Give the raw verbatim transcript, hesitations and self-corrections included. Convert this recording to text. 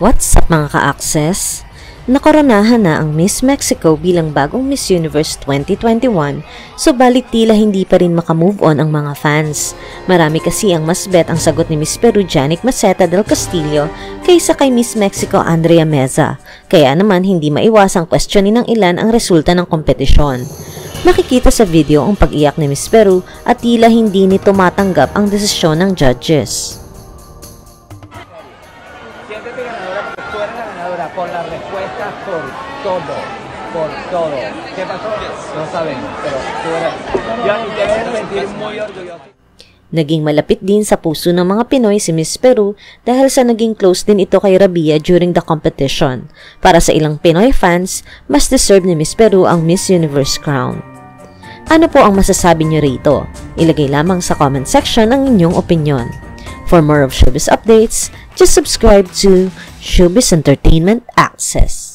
What's up mga ka-access? Nakoronahan na ang Miss Mexico bilang bagong Miss Universe twenty twenty-one, subalit tila hindi pa rin makamove on ang mga fans. Marami kasi ang mas bet ang sagot ni Miss Peru Janick Maceta del Castillo kaysa kay Miss Mexico Andrea Meza, kaya naman hindi maiwasang questionin ng ilan ang resulta ng kompetisyon. Makikita sa video ang pag-iyak ni Miss Peru at tila hindi nito matanggap ang desisyon ng judges. Con las respuestas por todo, por todo. ¿Qué pasó? No sabemos, pero tú eres muy orgulloso. Naging malapit din sa puso ng mga Pinoy si Miss Peru dahil sa naging close din ito kay Rabia during the competition. Para sa ilang Pinoy fans, mas deserve ni Miss Peru ang Miss Universe crown. Ano po ang masasabi niyo rito? Ilagay lamang sa comment section ang inyong opinion. For more of Showbiz updates, just subscribe to Showbiz Entertainment Access.